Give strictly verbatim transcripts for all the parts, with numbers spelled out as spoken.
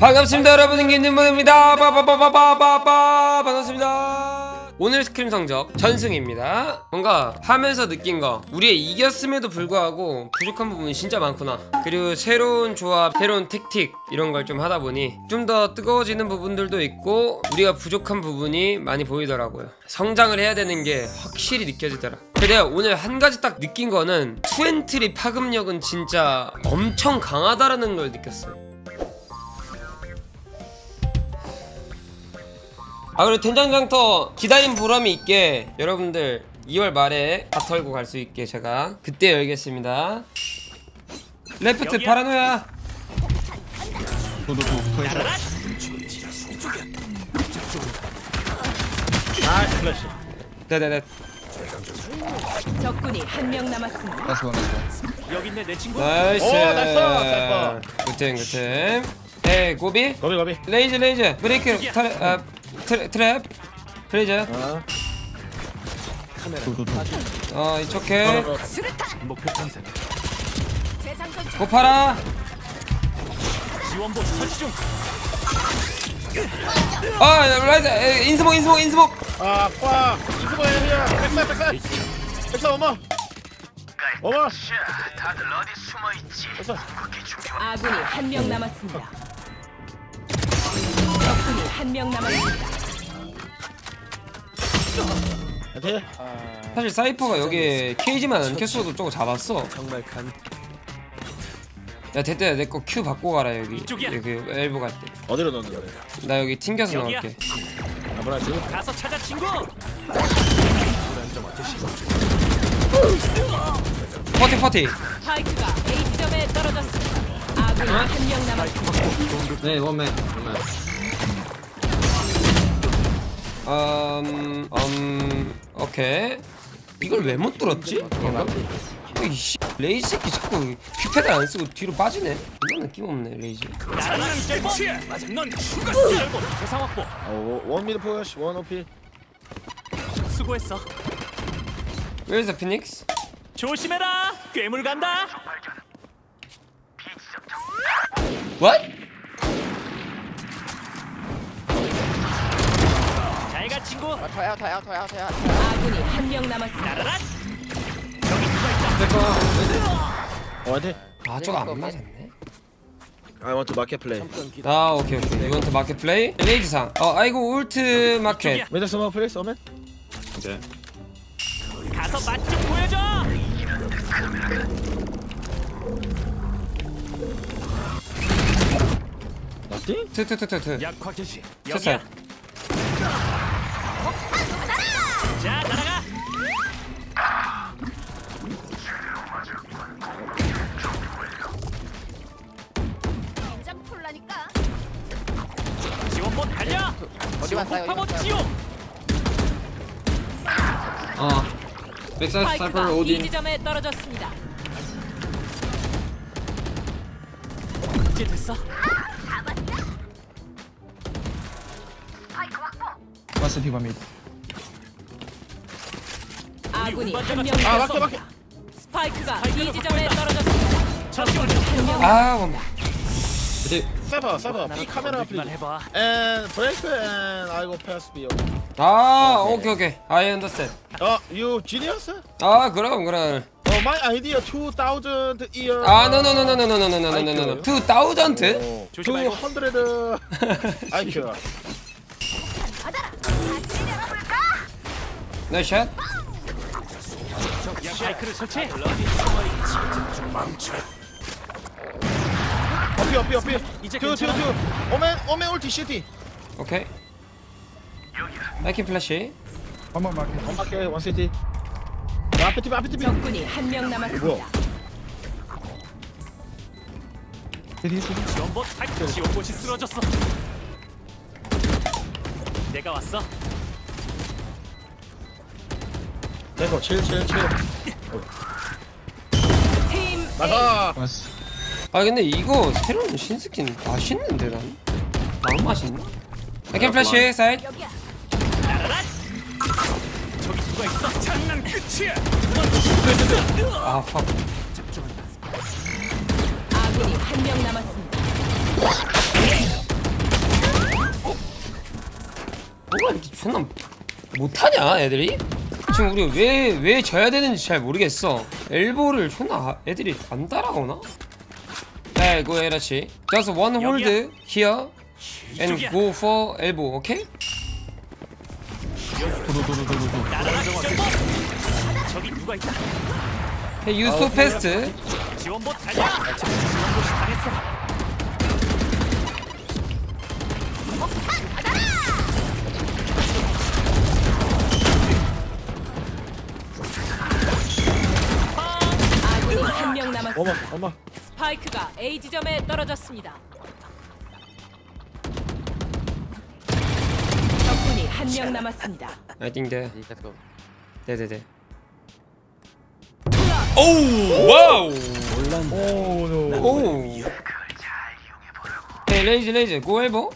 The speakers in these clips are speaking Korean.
반갑습니다 여러분, 김진모입니다. 빠바바바바바 반갑습니다. 오늘 스크림 성적 전승입니다. 뭔가 하면서 느낀 거, 우리의 이겼음에도 불구하고 부족한 부분이 진짜 많구나. 그리고 새로운 조합, 새로운 택틱 이런 걸 좀 하다 보니 좀 더 뜨거워지는 부분들도 있고 우리가 부족한 부분이 많이 보이더라고요. 성장을 해야 되는 게 확실히 느껴지더라. 내가 오늘 한 가지 딱 느낀 거는 투엔트리 파급력은 진짜 엄청 강하다라는 걸 느꼈어요. 아 그리고 된장장터 기다린 보람이 있게 여러분들 이월 말에 다 털고 갈 수 있게 제가 그때 열겠습니다. 레프트 파라노야. 아 플래시. 네네네. 적군이 한 명 남았습니다. 나이스 나이스. 여기 있네 내 친구. 나이스. 오 나이스. 굿템 굿템. 에이 고비. 고비 고비. 레이즈 레이즈. 브레이크 탈. 아. 트랩 플레이즈. 어. 어, it's okay. 고파라. 지원보 설치 중. 아, 라이즈 인스모 인스모 인스모. 아, 꽉. 인스모 해야. 백사 백사. 백사 어머. 어머. 다들 어디 숨어 있지? 아군이 한 명 남았습니다. 적군이 한 명 남았습니다. 사실 사이퍼가 여기 케이지만 안 켰어도 저거 잡았어. 정말 간. 야 대대야 내 거 큐 받고 가라. 여기 이쪽이야. 여기 엘보 갈 때. 어디로 넣는 거야? 나 여기 튕겨서 여기야. 넣을게. 아브라지. 가서 찾아 친구. 퍼티 퍼티. 파이크가 에이 점에 떨어졌습니다. 아군 한 명 남았습니다. 네 원맨 원맨. 음... 음... 오케이. 이걸 왜 못 들었지? 이 씨... 레이지 새끼 자꾸 큐패드 안 쓰고 뒤로 빠지네. 이건 느낌 없네 레이지. 넌 죽었어. 대상 확보. 원 미드 포시 원 오피. 수고했어. Where's the Phoenix? 조심해라. 괴물 간다. What? 내가 친구. 더야 더야 더야 더야. 아군이 한 명 남았습니다. 어 어디? 아 저거 안 맞았네. I want to market play. 아 오케이 오케이. You want to market play? 레이지상. 어 아이고 울트 마켓. 메다스마 플레이 써면? 이제. 가서 맛집 보여줘. 어디? 트트트트트. 약화 개시. 여기야. 자, 날아가. 긴장 풀라니까. 지원 못 달려. 지원 파못 지옥. 어. 백사이드 사이퍼 오딘. 지점에 떨어졌습니다. 이제 됐어. 왔어 비바미. 아군이 한 명 남았어. 스파이크가 이 지점에 떨어졌습니다. 적군이 한 명. 아, 원마. 이제 서버 서버 B 카메라 플레이 해봐. 에 브레이크 앤 아이고 패스 B. 아, 오케이 오케이. I understand. 어, you genius? 아, 그럼 그럼. 어, my idea two thousand year. 아, no no no no no no no no no no. two thousand? two hundred. 아이큐. 나 샷. 야, 바이크를 설치. 어피 어피 어피. 이제 괜찮아. 오멘 오멘 올티 시티. 오케이. 마이킹 플래시. 한번 마이킹. 한 바퀴 원 시티. 앞에 팀 앞에 팀. 적군이 한 명 남았습니다. 지원봇 탈출. 지원봇이 쓰러졌어. 내가 왔어. 대거 칠칠 칠. 팀 나가. 아 근데 이거 새로운 신스킨 맛있는데 난. 너무 맛있네. 백캠 플래시 사이드. 저기 누가 있어? 장난 끝이야. 아 팍. 집중한다. 아군이 한 명 남았습니다. 어? 뭐가 이렇게 존나 못하냐 애들이? 지금 우리가 왜, 왜 져야 되는지 잘 모르겠어. 엘보를 존나 애들이 안 따라오나? 에이 go 에라치. Just one hold here and go for elbow, okay? 저기 누가 있다. Hey, you so fast. 지원봇 달려. 지원봇이 당했어. 아군이 한 명 남았습니다. 어머, 어머. 스파이크가 A 지점에 떨어졌습니다. 적군이 한 명 남았습니다. I think that. 네, 네, 네. 오우 와우 오오오 헤이 레이즈 레이즈 고 엘보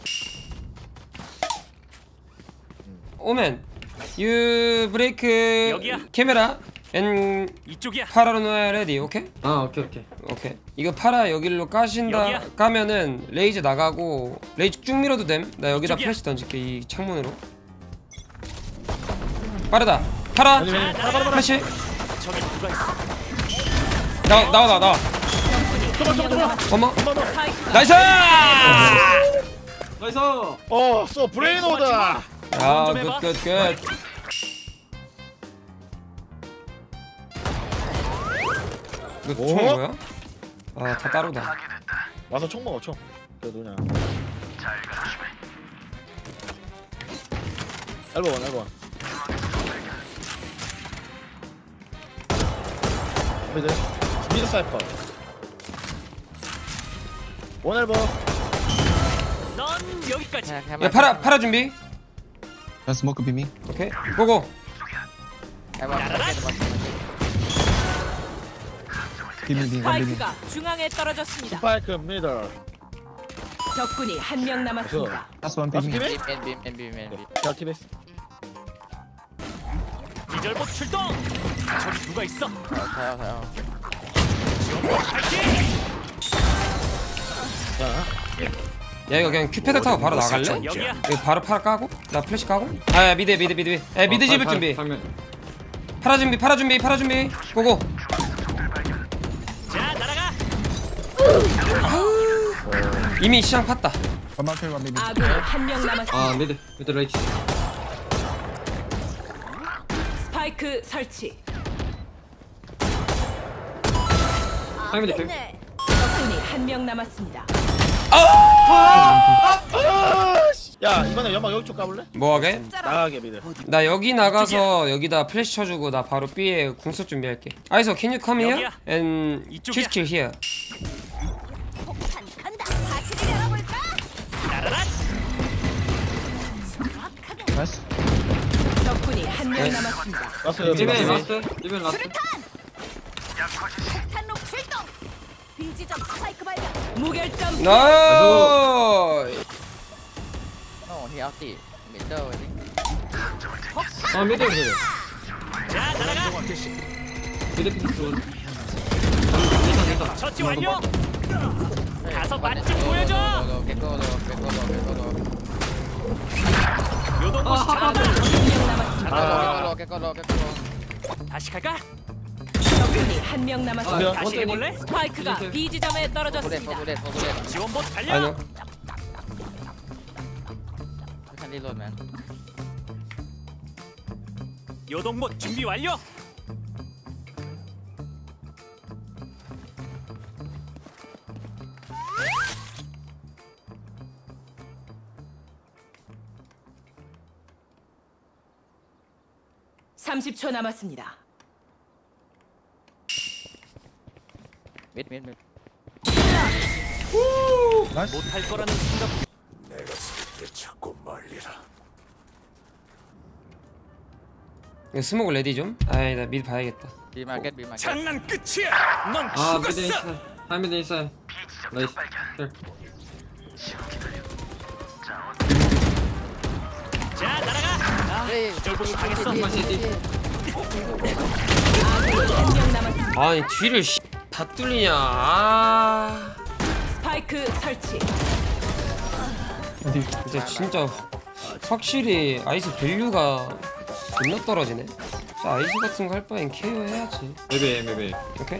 오맨 유 브레이크 카메라 앤 이쪽이야 파라로 놓아야 레디 오케이? 아 오케이 오케이 오케이 이거 파라 여기로 까신다 여기야. 까면은 레이즈 나가고 레이즈 쭉 밀어도 됨? 나 여기다 플래시 던질게 이 창문으로 빠르다 파라 플래시 저기 누가 있어 나와 나와 나와 어머 나이스 나이스 어 쏘 브레인오다 아 굿 굿 굿 이거 총 뭐야? 아 다 따로다 와서 총 먹어 총 그래도 그냥 엘보원 엘보원 이제 미드 사이퍼 원앨버 넌 여기까지 야 팔아 팔아 준비 나 스모크 비밍 오케이 고고 스파이크가 중앙에 떨어졌습니다 스파이크 미드 적군이 한 명 남았습니다 다스 원 비밍 엔빔 엔빔 엔빔 결티베스 기절복 출동 저기 누가 있어 가요 가요 야 이거 그냥 큐패드 타고 바로 나갈래? 이거 바로 팔 까고? 나 플래시 까고? 아 미드 미드 미드 미드 에 미드 집을 준비 팔아 준비 팔아 준비 팔아 준비 고고 자 날아가 이미 시장 팠다 아 미드 미드 라이트 스파이크 설치 적군이 한 명 남았습니다. 야 이번에 연막 여기 쪽 까볼래? 뭐하게? 나가게 미드. 나 여기 나가서 여기다 플래시 쳐주고 나 바로 B에 궁서 준비할게. 아이소, can you come here and kill kill here? 폭탄 간다. 같이 열어볼까? 적군이 한 명 남았습니다. 이번 라스트, 이번 라스트. 빈지점 스파이크 발견 무결점 나이스 어 히야 띠 미드 어 미드 미드 자 날아가 미드 피스 처치 완료 가서 맛집 보여줘 요동고시 잡아 다시 갈까? 적군이 한 명 남았습니다. 다시 해볼래? 스파이크가 B 지점에 떨어졌습니다. 지원봇 달려. 요동봇 준비 완료. 삼십 초 남았습니다. 밀 밀 밀. 나이스. 못할 거라는 생각. 내가 쓸 때 자꾸 말리라. 스모그 레디 좀? 아이 나 미드 봐야겠다. 비 마켓 비 마켓. 장난 끝이야. 넌 죽었어. 아 미드 있어. 아 미드 있어. 나이스. 자 날아가. 절봉이 당했어. 아니 뒤를 씨 다 뚫리냐. 아. 스파이크 설치. 근데 진짜 진짜 확실히 아이스 밸류가 존나 떨어지네. 자 아이스 같은 거 할 바엔 케어 해야지. 매베 매베. 오케이.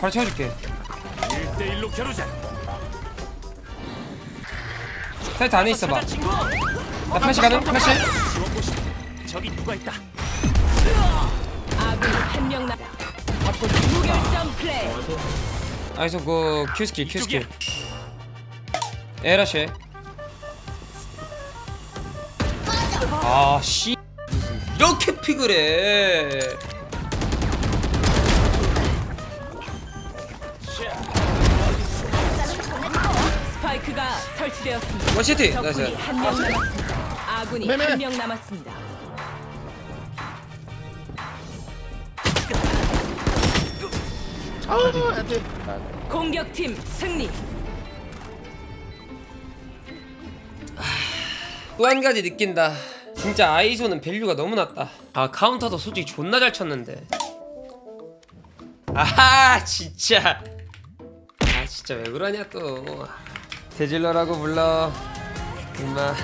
바로 채워줄게. 일 대 일로 겨루자. 사이트 안에 있어봐. 나 플래시 가능? 플래시. 저기 누가 있다. 아군 한 명 남. 무결점 플레이. 아이스 그 Q 스킬 Q 스킬. 에라시. 아 씨. 이렇게 픽을 해. 스파이크가 설치되었습니다. 원시티 나이스. 아군이 한 명 남았습니다. 아우 안돼. 공격팀 승리. 또 한 가지 느낀다. 진짜 아이소는 밸류가 너무 낮다. 아 카운터도 솔직히 존나 잘 쳤는데. 아하 진짜. 아 진짜 왜 그러냐 또. 대질러라고 불러 임마.